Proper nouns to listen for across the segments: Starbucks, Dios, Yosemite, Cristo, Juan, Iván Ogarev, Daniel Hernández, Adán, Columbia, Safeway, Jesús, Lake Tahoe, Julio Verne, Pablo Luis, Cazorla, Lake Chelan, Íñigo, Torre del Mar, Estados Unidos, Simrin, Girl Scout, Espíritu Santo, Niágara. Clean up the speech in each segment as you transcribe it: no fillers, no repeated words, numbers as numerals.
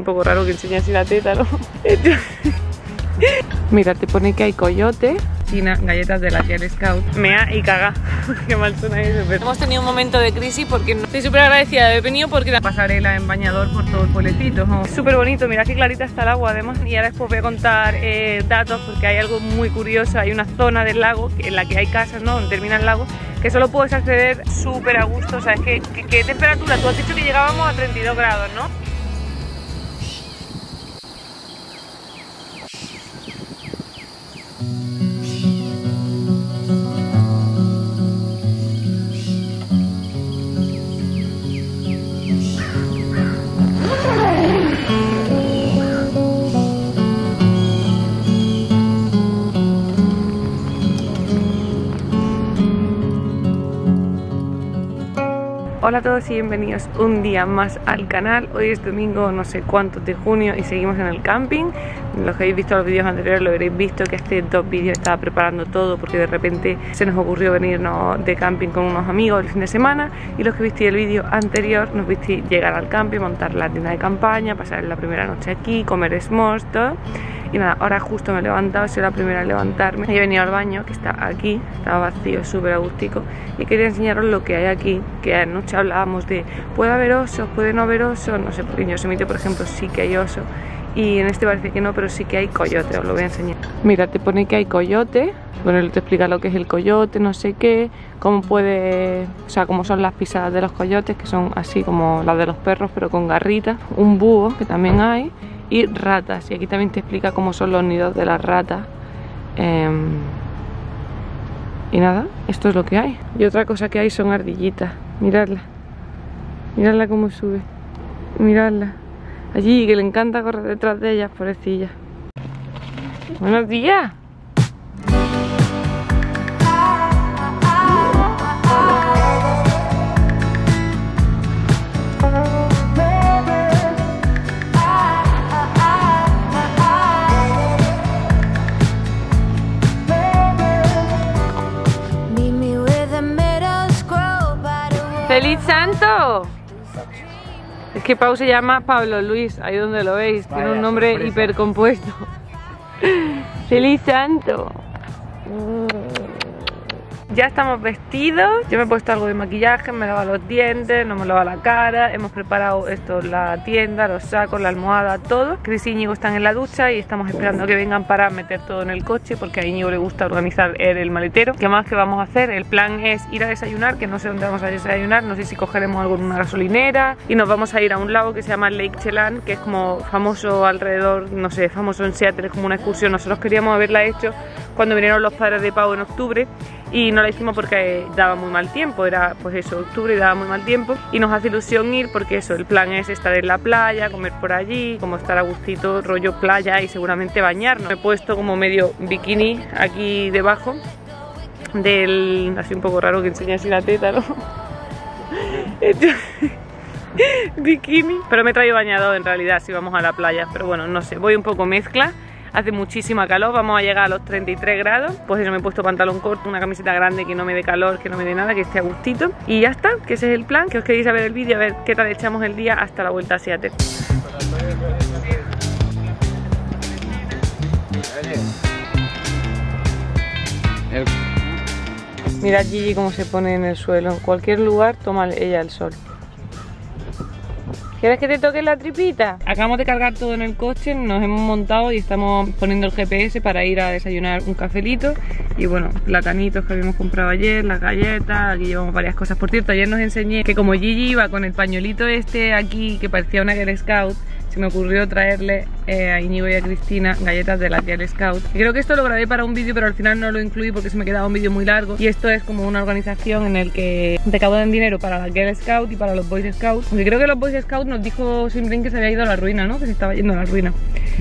Un poco raro que enseñe así la teta, ¿no? Mira, te pone que hay coyote, China, galletas de la Girl Scout, mea y caga. Qué mal suena eso, pero... Hemos tenido un momento de crisis porque estoy súper agradecida de haber venido porque la pasarela en bañador por todo el pueblecito. ¿No? Es súper bonito, mira qué clarita está el agua además. Y ahora después voy a contar datos porque hay algo muy curioso. Hay una zona del lago en la que hay casas, ¿no? Donde termina el lago, que solo puedes acceder súper a gusto. O sea, es que ¿qué temperatura? Tú has dicho que llegábamos a 32 grados, ¿no? Hola a todos y bienvenidos un día más al canal. Hoy es domingo no sé cuántos de junio y seguimos en el camping. Los que habéis visto los vídeos anteriores lo habréis visto que hace dos vídeos estaba preparando todo porque de repente se nos ocurrió venirnos de camping con unos amigos el fin de semana, y los que visteis el vídeo anterior nos visteis llegar al camping, montar la tienda de campaña, pasar la primera noche aquí, comer s'mores, todo. Y nada, ahora justo me he levantado, soy la primera a levantarme. He venido al baño, que está aquí, está vacío, súper agustico. Y quería enseñaros lo que hay aquí, que anoche hablábamos de ¿puede haber osos? ¿Puede no haber osos? No sé, porque en Yosemite, por ejemplo, sí que hay osos. Y en este parece que no, pero sí que hay coyote, os lo voy a enseñar. Mira, te pone que hay coyote. Bueno, te explica lo que es el coyote, no sé qué, cómo puede, o sea, cómo son las pisadas de los coyotes, que son así como las de los perros, pero con garritas. Un búho, que también hay. Y ratas, y aquí también te explica cómo son los nidos de las ratas. Y nada, esto es lo que hay. Y otra cosa que hay son ardillitas. Miradla, miradla cómo sube, miradla. Allí, que le encanta correr detrás de ellas, pobrecillas. ¡Buenos días! ¡Feliz Santo! Es que Pau se llama Pablo Luis, ahí donde lo veis, vaya, tiene un nombre hipercompuesto. ¡Feliz Santo! Ya estamos vestidos, yo me he puesto algo de maquillaje, me he lavado los dientes, no me he lavado la cara, hemos preparado esto, la tienda, los sacos, la almohada, todo. Chris y Íñigo están en la ducha y estamos esperando que vengan para meter todo en el coche porque a Íñigo le gusta organizar el maletero. ¿Qué más que vamos a hacer? El plan es ir a desayunar, que no sé dónde vamos a desayunar, no sé si cogeremos algo en una gasolinera, y nos vamos a ir a un lago que se llama Lake Chelan, que es como famoso alrededor, no sé, famoso en Seattle, es como una excursión. Nosotros queríamos haberla hecho cuando vinieron los padres de Pau en octubre y no la hicimos porque daba muy mal tiempo, era pues eso, octubre y daba muy mal tiempo, y nos hace ilusión ir porque eso, el plan es estar en la playa, comer por allí, como estar a gustito, rollo playa, y seguramente bañarnos. Me he puesto como medio bikini aquí debajo del... así un poco raro que enseñe así la teta, ¿no? Bikini, pero me he traído bañador en realidad si vamos a la playa, pero bueno, no sé, voy un poco mezcla. Hace muchísima calor, vamos a llegar a los 33 grados. Pues eso, me he puesto pantalón corto, una camiseta grande que no me dé calor, que no me dé nada, que esté a gustito. Y ya está, que ese es el plan. Que os queréis a ver el vídeo, a ver qué tal echamos el día hasta la vuelta a Seattle. Mira Gigi cómo se pone en el suelo. En cualquier lugar toma ella el sol. ¿Quieres que te toque la tripita? Acabamos de cargar todo en el coche, nos hemos montado y estamos poniendo el GPS para ir a desayunar un cafelito. Y bueno, platanitos que habíamos comprado ayer, las galletas, aquí llevamos varias cosas. Por cierto, ayer nos enseñé que como Gigi iba con el pañuelito este aquí, que parecía una Girl Scout, se me ocurrió traerle a Íñigo y a Cristina galletas de la Girl Scout. Y creo que esto lo grabé para un vídeo, pero al final no lo incluí porque se me quedaba un vídeo muy largo. Y esto es como una organización en el que recaudan dinero para la Girl Scout y para los Boy Scouts. Porque creo que los Boy Scouts nos dijo Simrin que se había ido a la ruina, ¿no? Que se estaba yendo a la ruina.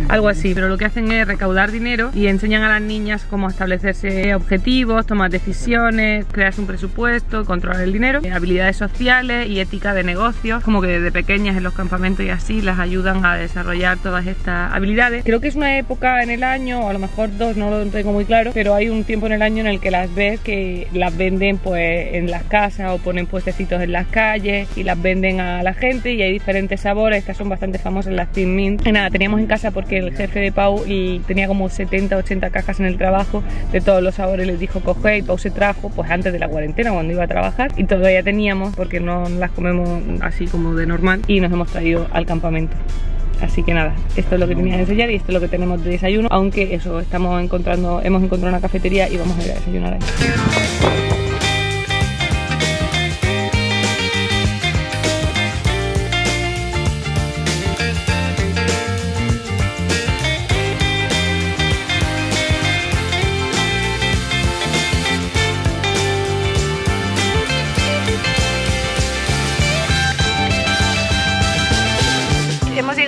Algo así. Pero lo que hacen es recaudar dinero y enseñan a las niñas cómo establecerse objetivos, tomar decisiones, crear un presupuesto, controlar el dinero, habilidades sociales y ética de negocios. Como que desde pequeñas en los campamentos y así las ayudan a desarrollar todas estas las habilidades. Creo que es una época en el año, o a lo mejor dos, no lo tengo muy claro, pero hay un tiempo en el año en el que las ves que las venden pues en las casas, o ponen puestecitos en las calles y las venden a la gente, y hay diferentes sabores. Estas son bastante famosas, las Thin Mint. Y nada, teníamos en casa porque el jefe de Pau y tenía como 70, 80 cajas en el trabajo de todos los sabores, les dijo coger, y Pau se trajo pues antes de la cuarentena cuando iba a trabajar, y todavía teníamos porque no las comemos así como de normal, y nos hemos traído al campamento. Así que nada, esto es lo que tenía que enseñar y esto es lo que tenemos de desayuno, aunque eso, hemos encontrado una cafetería y vamos a ir a desayunar ahí.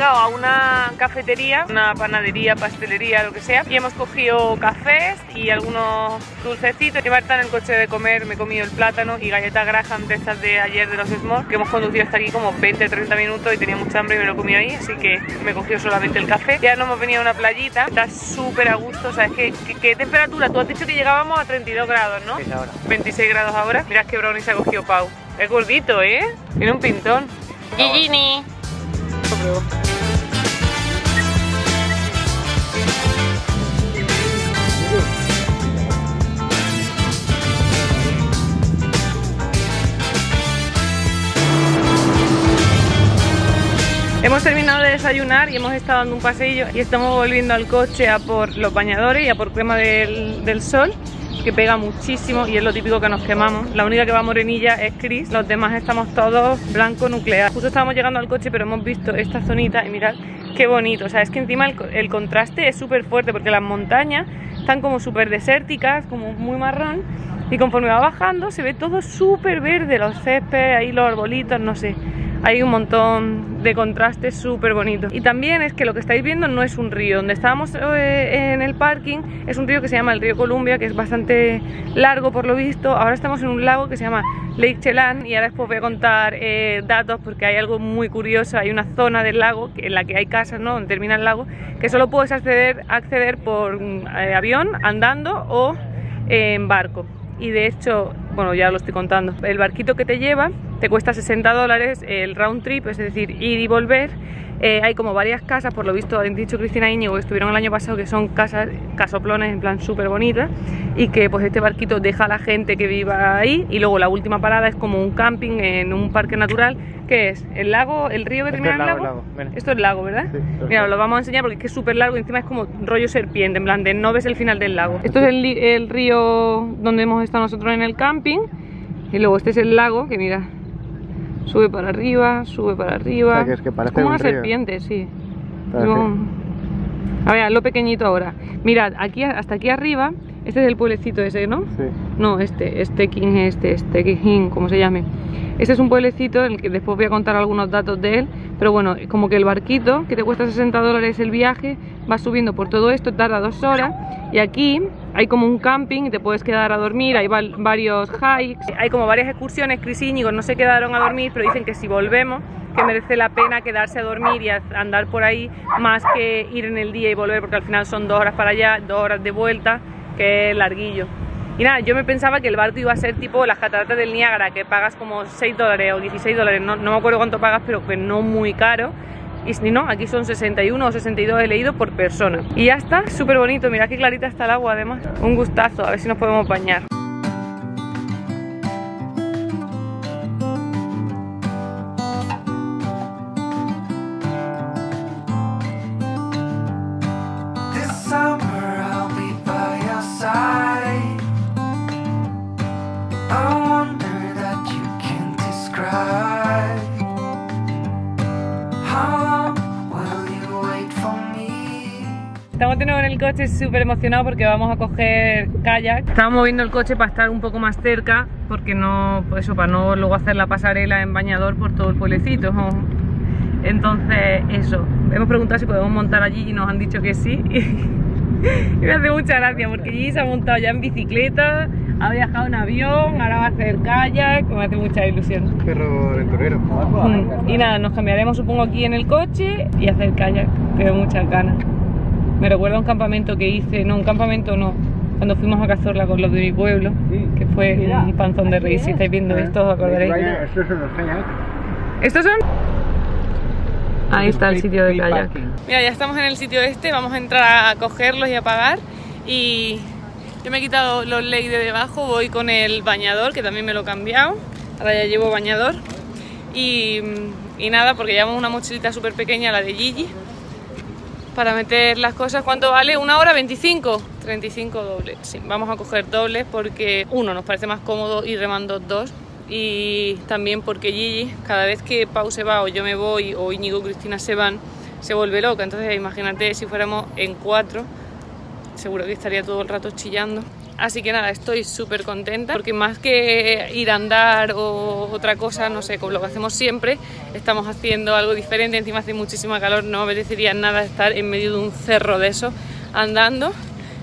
A una cafetería, una panadería, pastelería, lo que sea, y hemos cogido cafés y algunos dulcecitos. Y Marta en el coche de comer me he comido el plátano y galleta Graham de estas de ayer, de los S'mores, que hemos conducido hasta aquí como 20-30 minutos y tenía mucha hambre y me lo comí ahí, así que me cogió solamente el café. Ya nos hemos venido a una playita, está súper a gusto. O sea, es que ¿qué temperatura? Tú has dicho que llegábamos a 32 grados, ¿no? 26 grados ahora. Mirad qué brownie se ha cogido Pau. Es gordito, ¿eh? Tiene un pintón. Gigini. Hemos terminado de desayunar y hemos estado dando un paseillo y estamos volviendo al coche a por los bañadores y a por crema del sol, que pega muchísimo y es lo típico que nos quemamos. La única que va morenilla es Chris, los demás estamos todos blanco nuclear. Justo estábamos llegando al coche pero hemos visto esta zonita y mirad qué bonito. O sea, es que encima el contraste es súper fuerte porque las montañas están como súper desérticas, como muy marrón, y conforme va bajando se ve todo súper verde, los céspedes, ahí los arbolitos, no sé. Hay un montón de contrastes súper bonitos. Y también es que lo que estáis viendo no es un río. Donde estábamos en el parking es un río que se llama el río Columbia, que es bastante largo por lo visto. Ahora estamos en un lago que se llama Lake Chelan, y ahora después voy a contar datos porque hay algo muy curioso. Hay una zona del lago en la que hay casas, ¿no?, donde termina el lago, que solo puedes acceder por avión, andando o en barco. Y de hecho, bueno, ya lo estoy contando, el barquito que te lleva te cuesta $60 el round trip, es decir, ir y volver. Hay como varias casas, por lo visto han dicho Cristina y Íñigo, estuvieron el año pasado, que son casas, casoplones en plan súper bonitas, y que pues este barquito deja a la gente que viva ahí, y luego la última parada es como un camping en un parque natural, que es el lago, el río que termina en el lago. Esto es el lago, ¿verdad? Sí, mira, lo vamos a enseñar porque es que es súper largo y encima es como rollo serpiente, en plan de no ves el final del lago. Esto es el río donde hemos estado nosotros en el camping, y luego este es el lago, que mira, sube para arriba, sube para arriba. O sea, que es que parece como un una serpiente, sí. Luego, a ver, lo pequeñito ahora. Mirad, aquí, hasta aquí arriba, este es el pueblecito ese, ¿no? Sí. No, este, como se llame. Este es un pueblecito en el que después voy a contar algunos datos de él, pero bueno, como que el barquito, que te cuesta $60 el viaje, va subiendo por todo esto, tarda 2 horas, y aquí hay como un camping, te puedes quedar a dormir, hay varios hikes, hay como varias excursiones. Cris y Íñigo no se quedaron a dormir, pero dicen que si volvemos, que merece la pena quedarse a dormir y a andar por ahí, más que ir en el día y volver, porque al final son 2 horas para allá, 2 horas de vuelta, que es larguillo. Y nada, yo me pensaba que el barco iba a ser tipo las cataratas del Niágara, que pagas como $6 o $16, no me acuerdo cuánto pagas, pero que no muy caro. Y si no, aquí son 61 o 62 he leído por persona. Y ya está, súper bonito, mirad qué clarita está el agua además. Un gustazo, a ver si nos podemos bañar. Estamos de nuevo en el coche, súper emocionados porque vamos a coger kayak. Estamos moviendo el coche para estar un poco más cerca, porque no, pues eso, para no luego hacer la pasarela en bañador por todo el pueblecito. Entonces, eso, hemos preguntado si podemos montar allí y nos han dicho que sí. Y me hace mucha gracia porque Gigi se ha montado ya en bicicleta, ha viajado en avión, ahora va a hacer kayak, me hace mucha ilusión. Perro aventurero. Y nada, nos cambiaremos supongo aquí en el coche y hacer kayak, tengo muchas ganas. Me recuerda a un campamento que hice, cuando fuimos a Cazorla con los de mi pueblo, que fue un panzón de reír. Si estáis viendo esto os acordaréis. Estos son los kayaks. ¿Estos son? Ahí está el sitio de kayak. Mira, ya estamos en el sitio este, vamos a entrar a cogerlos y a pagar. Y yo me he quitado los Lake de debajo, voy con el bañador, que también me lo he cambiado. Ahora ya llevo bañador. Y nada, porque llevamos una mochilita súper pequeña, la de Gigi, para meter las cosas. ¿Cuánto vale? ¿Una hora? ¿25? 35 dobles. Sí, vamos a coger dobles porque uno nos parece más cómodo ir remando dos, y también porque Gigi, cada vez que Pau se va o yo me voy o Íñigo y Cristina se van, se vuelve loca. Entonces imagínate si fuéramos en cuatro, seguro que estaría todo el rato chillando. Así que nada, estoy súper contenta porque más que ir a andar o otra cosa, no sé, como lo que hacemos siempre, estamos haciendo algo diferente. Encima hace muchísima calor, no me apetecería nada estar en medio de un cerro de eso andando.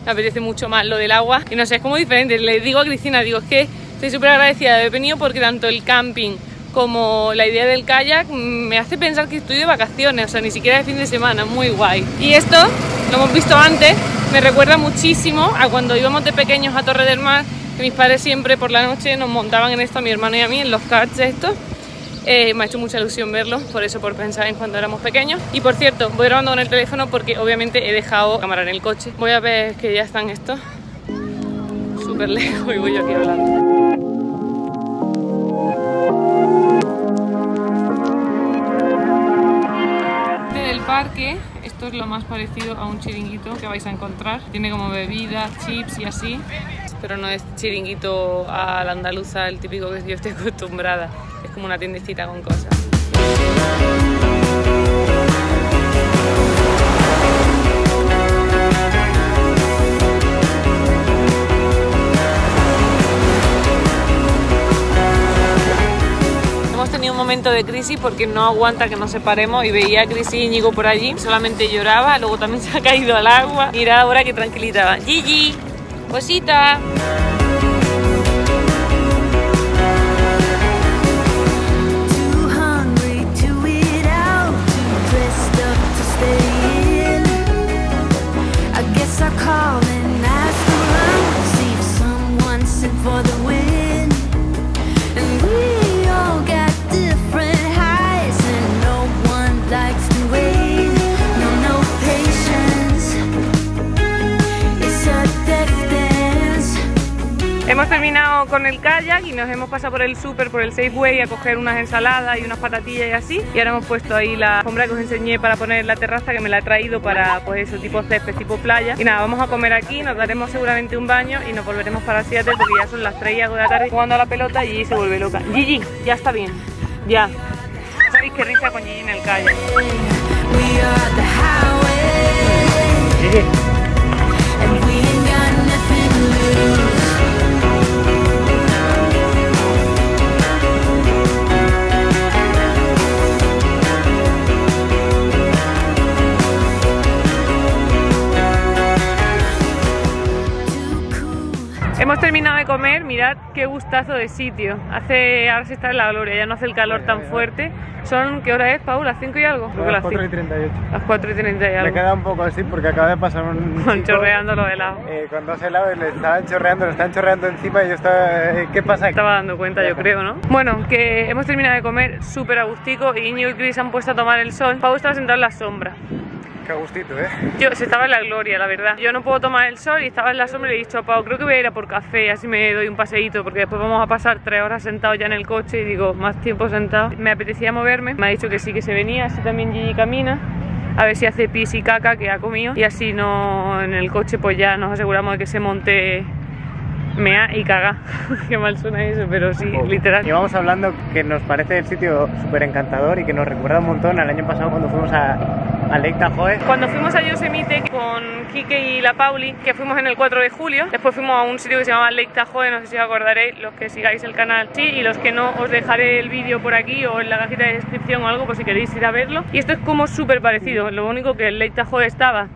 Me apetece mucho más lo del agua y no sé, es como diferente. Le digo a Cristina, digo, es que estoy súper agradecida de haber venido porque tanto el camping como la idea del kayak me hace pensar que estoy de vacaciones, o sea, ni siquiera de fin de semana, muy guay. Y esto, lo hemos visto antes, me recuerda muchísimo a cuando íbamos de pequeños a Torre del Mar, que mis padres siempre por la noche nos montaban en esto, a mi hermano y a mí, en los karts estos. Me ha hecho mucha ilusión verlos, por eso, por pensar en cuando éramos pequeños. Y por cierto, voy grabando con el teléfono porque obviamente he dejado la cámara en el coche. Voy a ver que ya están estos súper lejos y voy yo aquí hablando. Parque, esto es lo más parecido a un chiringuito que vais a encontrar. Tiene como bebidas, chips y así, pero no es chiringuito a la andaluza, el típico que yo estoy acostumbrada. Es como una tiendecita con cosas. Tenía un momento de crisis porque no aguanta que nos separemos y veía a Cris y Íñigo por allí, solamente lloraba, luego también se ha caído al agua. Mira ahora que tranquilita. Gigi, cosita. Hemos terminado con el kayak y nos hemos pasado por el súper, por el Safeway, a coger unas ensaladas y unas patatillas y así. Y ahora hemos puesto ahí la alfombra que os enseñé para poner en la terraza, que me la ha traído para, pues eso, tipo césped, tipo playa. Y nada, vamos a comer aquí, nos daremos seguramente un baño y nos volveremos para Seattle porque ya son las 3 y algo de la tarde jugando a la pelota y Gigi se vuelve loca. Gigi, ya está bien, ya. ¿Sabéis qué risa con Gigi en el kayak? Gigi. Hemos terminado de comer, mirad qué gustazo de sitio. Ahora se está en la gloria, ya no hace el calor tan fuerte. Son, ¿qué hora es, Paul? ¿Las 5 y algo? Las 4:38. Las 4:30 y algo. Me queda un poco así porque acaba de pasar un chico, chorreando lo de helado. Cuando hace helado le estaban chorreando encima y yo estaba... ¿Qué pasa aquí? Estaba dando cuenta, yo creo, ¿no? Bueno, que hemos terminado de comer súper a gustico y Íñigo y Cris han puesto a tomar el sol. Paul estaba sentado en la sombra. A gustito, ¿eh? Yo estaba en la gloria, la verdad. Yo no puedo tomar el sol y estaba en la sombra y le he dicho a Pau, creo que voy a ir a por café, así me doy un paseíto, porque después vamos a pasar 3 horas sentados ya en el coche y digo, más tiempo sentado. Me apetecía moverme, me ha dicho que sí, que se venía, así también Gigi camina, a ver si hace pis y caca, que ha comido, y así no en el coche pues ya nos aseguramos de que se monte... mea y caga. Qué mal suena eso, pero sí, literal. Llevamos hablando que nos parece el sitio súper encantador y que nos recuerda un montón al año pasado cuando fuimos a Lake Tahoe. Cuando fuimos a Yosemite con Kike y la Pauli, que fuimos en el 4 de julio, después fuimos a un sitio que se llamaba Lake Tahoe, no sé si os acordaréis, los que sigáis el canal sí, y los que no, os dejaré el vídeo por aquí o en la cajita de descripción o algo por si queréis ir a verlo. Y esto es como súper parecido, lo único que el Lake Tahoe estaba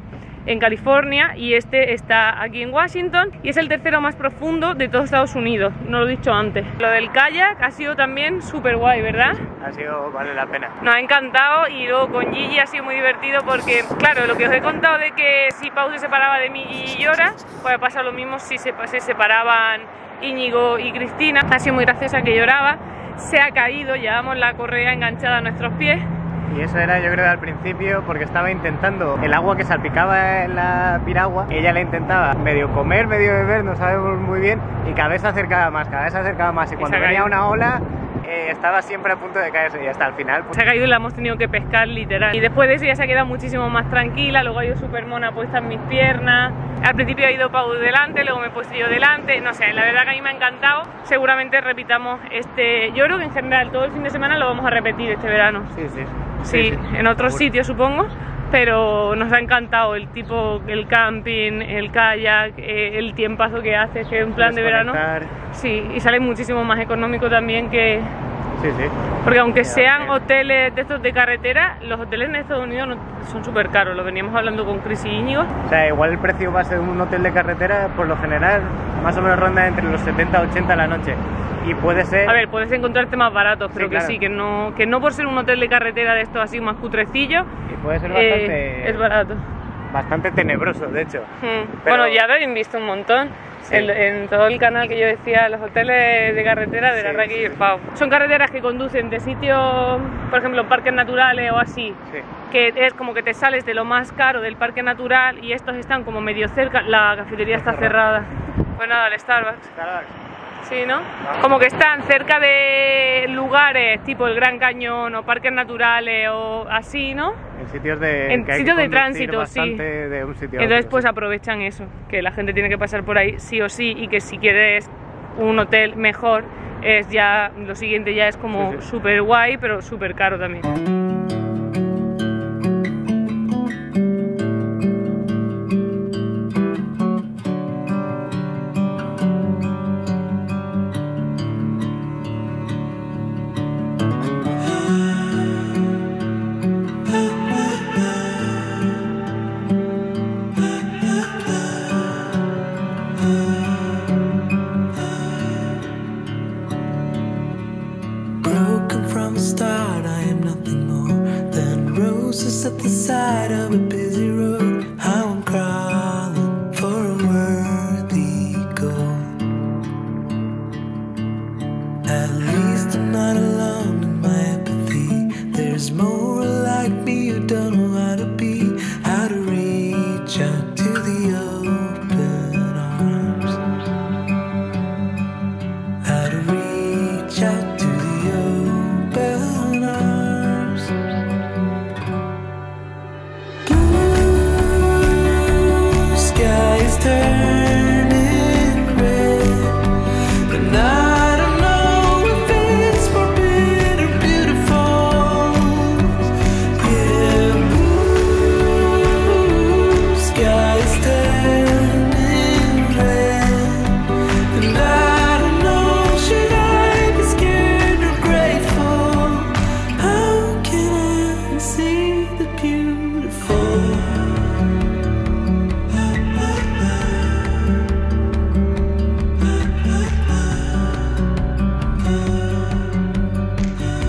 en California y este está aquí en Washington y es el tercero más profundo de todos Estados Unidos, no lo he dicho antes. Lo del kayak ha sido también súper guay, ¿verdad? Ha sido, vale la pena. Nos ha encantado y luego con Gigi ha sido muy divertido porque, claro, lo que os he contado de que si Pau se separaba de mí y Yora, pues pasa lo mismo si se separaban Íñigo y Cristina. Ha sido muy graciosa que lloraba, se ha caído, llevamos la correa enganchada a nuestros pies. Y eso era, yo creo, al principio, porque estaba intentando el agua que salpicaba en la piragua. Ella la intentaba medio comer, medio beber, no sabemos muy bien, y cada vez se acercaba más, y cuando venía una ola estaba siempre a punto de caerse y hasta el final pues... se ha caído y la hemos tenido que pescar literal. Y después de eso ya se ha quedado muchísimo más tranquila, luego ha ido súper mona puesta en mis piernas. Al principio ha ido Pau delante, luego me he puesto yo delante, no sé, la verdad que a mí me ha encantado. Seguramente repitamos yo creo que en general todo el fin de semana lo vamos a repetir este verano. Sí, en otros sitios supongo, pero nos ha encantado el tipo, el camping, el kayak, el tiempazo que hace, que es un plan de verano. Sí, y sale muchísimo más económico también que... Sí. Porque aunque sean hoteles de estos de carretera, los hoteles en Estados Unidos son súper caros, lo veníamos hablando con Chris y Íñigo. O sea, igual el precio base de un hotel de carretera, por lo general, más o menos ronda entre los 70 y 80 a la noche. Y puede ser... A ver, puedes encontrarte más baratos, pero que no por ser un hotel de carretera de estos así más cutrecillos. Y puede ser bastante... es barato. Bastante tenebroso, de hecho. Pero... Bueno, ya lo habéis visto un montón. Sí. En todo el canal que yo decía, los hoteles de carretera de la Raquel y el Pau. Son carreteras que conducen de sitios, por ejemplo, parques naturales o así, que es como que te sales de lo más caro del parque natural y estos están como medio cerca, la cafetería está cerrada. Pues nada, el Starbucks. Sí, ¿no? Como que están cerca de lugares tipo el Gran Cañón o parques naturales o así, ¿no? En sitios de, tránsito, sí. De un sitio Entonces, pues aprovechan eso, que la gente tiene que pasar por ahí sí o sí y que si quieres un hotel mejor, es ya lo siguiente ya es como súper guay, pero súper caro también. Turn